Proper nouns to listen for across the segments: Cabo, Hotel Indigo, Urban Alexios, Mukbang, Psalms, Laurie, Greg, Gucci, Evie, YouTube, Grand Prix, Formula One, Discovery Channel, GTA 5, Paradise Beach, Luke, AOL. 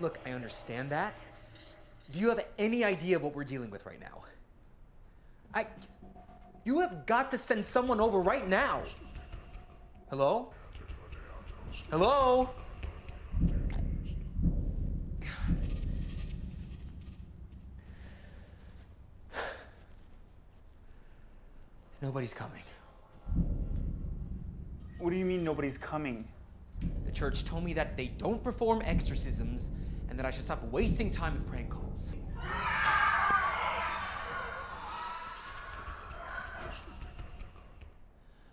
Look, I understand that. Do you have any idea what we're dealing with right now? You have got to send someone over right now. Hello? Hello? Nobody's coming. What do you mean nobody's coming? The church told me that they don't perform exorcisms and that I should stop wasting time with prank calls.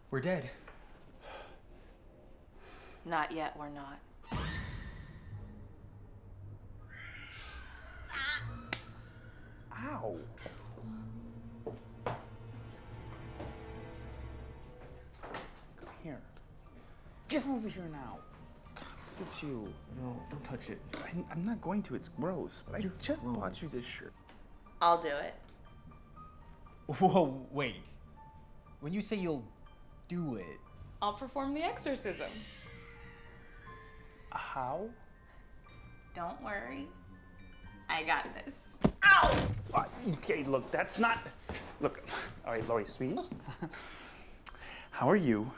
We're dead. Not yet, we're not. Ow. Come here. Get over here now. Look at you. No, don't touch it. I'm not going to, it's gross. But I just bought you this shirt. I'll do it. Whoa, wait. When you say you'll do it, I'll perform the exorcism. How? Don't worry. I got this. Ow! Okay, look, that's not... Look, all right, Laurie, sweetie. How are you?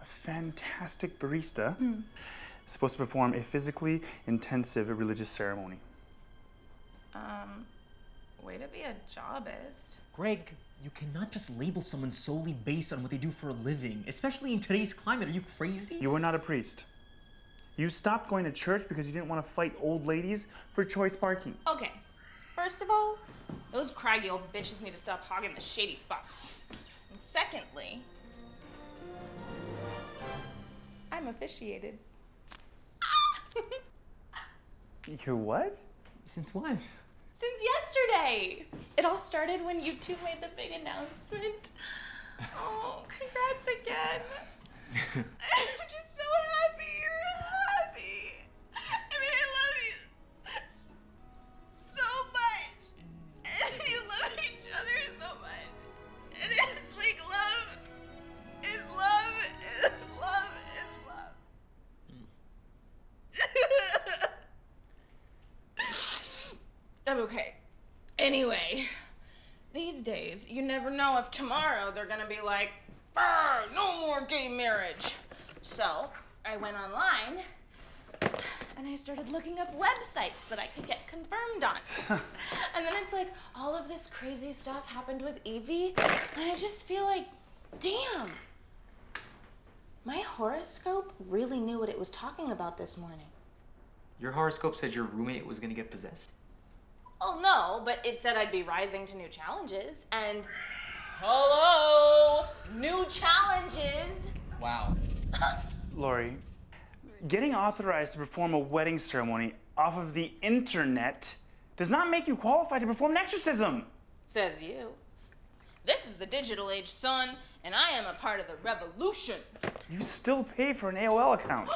A fantastic barista. Supposed to perform a physically intensive religious ceremony. Way to be a jobist. Greg, you cannot just label someone solely based on what they do for a living, especially in today's climate. Are you crazy? You are not a priest. You stopped going to church because you didn't want to fight old ladies for choice parking. Okay, first of all, those craggy old bitches need to stop hogging the shady spots. And secondly, I'm officiated. You're what? Since when? Since yesterday. It all started when you two made the big announcement. Oh, congrats again. I'm just so happy you're happy. I mean, I love you so much. And you love each other so much. And it's like love is love is love is love. I'm okay. Anyway, these days, you never know if tomorrow they're gonna be like, no more gay marriage. So I went online and I started looking up websites that I could get confirmed on. And then it's like, all of this crazy stuff happened with Evie, and I just feel like, damn, my horoscope really knew what it was talking about this morning. Your horoscope said your roommate was gonna get possessed? Oh, no, but it said I'd be rising to new challenges, and hello, new challenges. Wow. Laurie, getting authorized to perform a wedding ceremony off of the internet does not make you qualified to perform an exorcism. Says you. This is the digital age, son, and I am a part of the revolution. You still pay for an AOL account.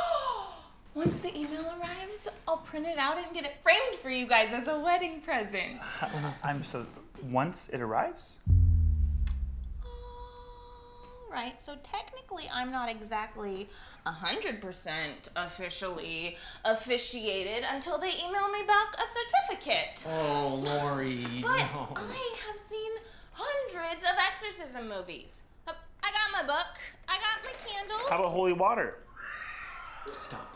Once the email arrives, I'll print it out and get it framed for you guys as a wedding present. I'm so... Once it arrives? All right, so technically I'm not exactly 100% officially officiated until they email me back a certificate. Oh, Laurie, but no. I have seen hundreds of exorcism movies. I got my book. I got my candles. How about holy water? Stop.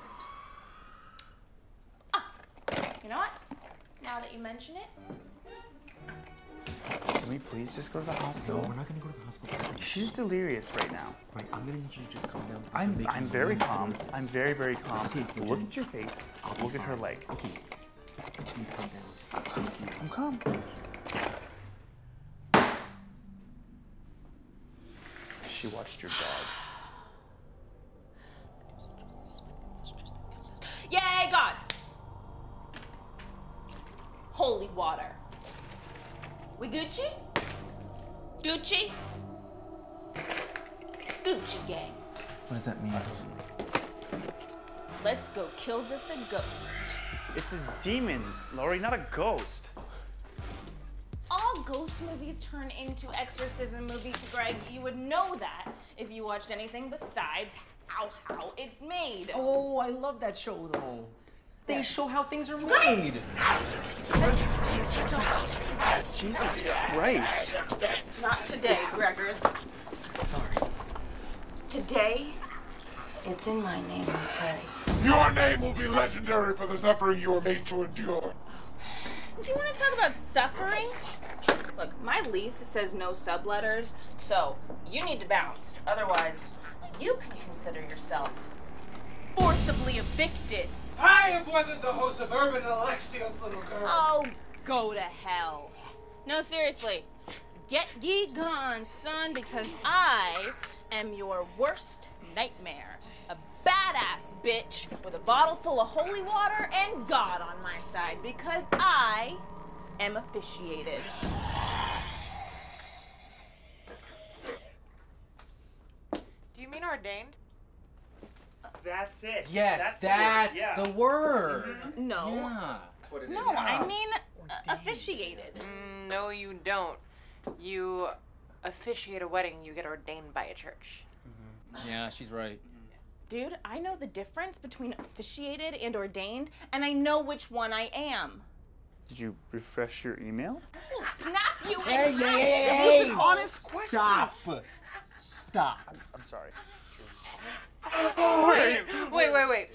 You know what? Now that you mention it. Can we please just go to the hospital? No, we're not gonna go to the hospital. She's delirious right now. Right, I'm gonna need you to just calm down. I'm very calm. I'm very, very calm. Okay, look at your face. Look at her leg. Okay. Please calm down. I'm calm. She watched your dog. Yay, God! Holy water. We Gucci? Gucci? Gucci gang. What does that mean? Let's go kill this a ghost. It's a demon, Laurie, not a ghost. All ghost movies turn into exorcism movies, Greg. You would know that if you watched anything besides How It's Made. Oh, I love that show, though. They show how things are made. Jesus Christ. Not today, Gregors. Sorry. Today, it's in my name we pray. Your name will be legendary for the suffering you are made to endure. Do you want to talk about suffering? Look, my lease says no subletters, so you need to bounce. Otherwise, you can consider yourself forcibly evicted. I have weathered the host of Urban Alexios, little girl. Oh, go to hell. No, seriously. Get ye gone, son, because I am your worst nightmare. A badass bitch with a bottle full of holy water and God on my side, because I am officiated. Do you mean ordained? That's it. Yes, that's the word. Mm-hmm. No. Yeah. That's what it is. No, I mean officiated. No, you don't. You officiate a wedding, you get ordained by a church. Mm-hmm. Yeah, she's right. Dude, I know the difference between officiated and ordained, and I know which one I am. Did you refresh your email? I will snap you in half! Hey, that was an honest question! Stop! I'm sorry. Wait.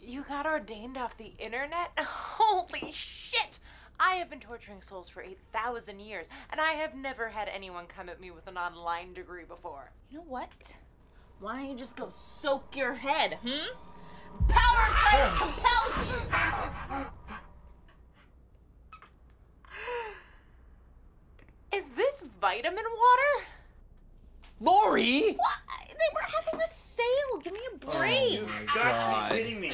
You got ordained off the internet? Holy shit! I have been torturing souls for 8,000 years, and I have never had anyone come at me with an online degree before. You know what? Why don't you just go soak your head, hmm? Power compels you! Is this vitamin water? Laurie! What? They were having a sale. Give me a break. Oh, you got to be kidding me.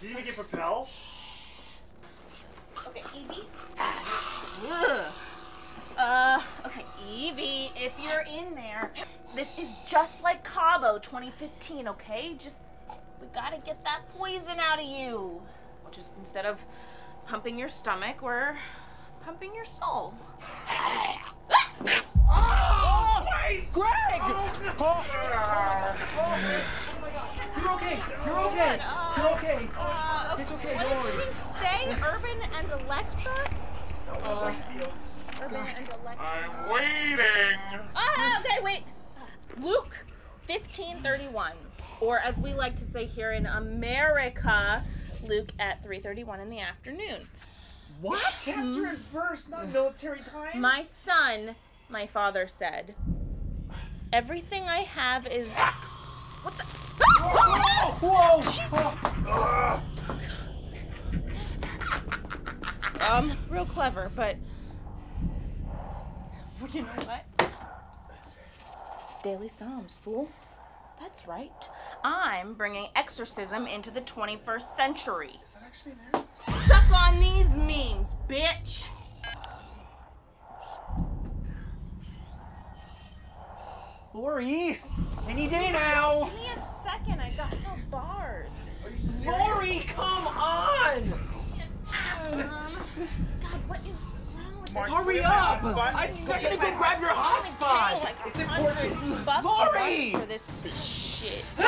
Did we get Propel? Okay, Evie. Okay, Evie, if you're in there, this is just like Cabo 2015, okay? We gotta get that poison out of you. Just instead of pumping your stomach, we're pumping your soul. Oh, please! Greg! Oh my God. You're okay. You're okay. It's okay, don't worry. What did she say? Urban and Alexa? Urban and Alexa. I'm waiting. Okay, wait. Luke 15:31. Or as we like to say here in America, Luke at 3:31 in the afternoon. What? Chapter and verse, not military time? My son, my father said, everything I have is... What the... Whoa! Whoa. Real clever, but... You know what? Daily Psalms, fool. That's right. I'm bringing exorcism into the 21st century. Is that actually there? Suck on these memes, bitch! Laurie! Any day now! Give me a second, I got no bars. Are you serious? Laurie, come on! God, what is wrong with this? Hurry up! I'm not gonna go grab your hotspot! Like it's important! Bucks Laurie! For this shit. Ah!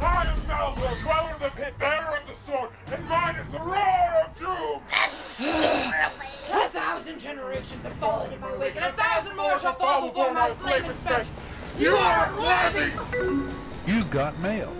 I am now the dweller of the pit, bearer of the sword, and mine is the roar of doom! 1,000 generations have fallen in my wake, and 1,000 more shall fall before my flame is spent. You are worthy! You got mail.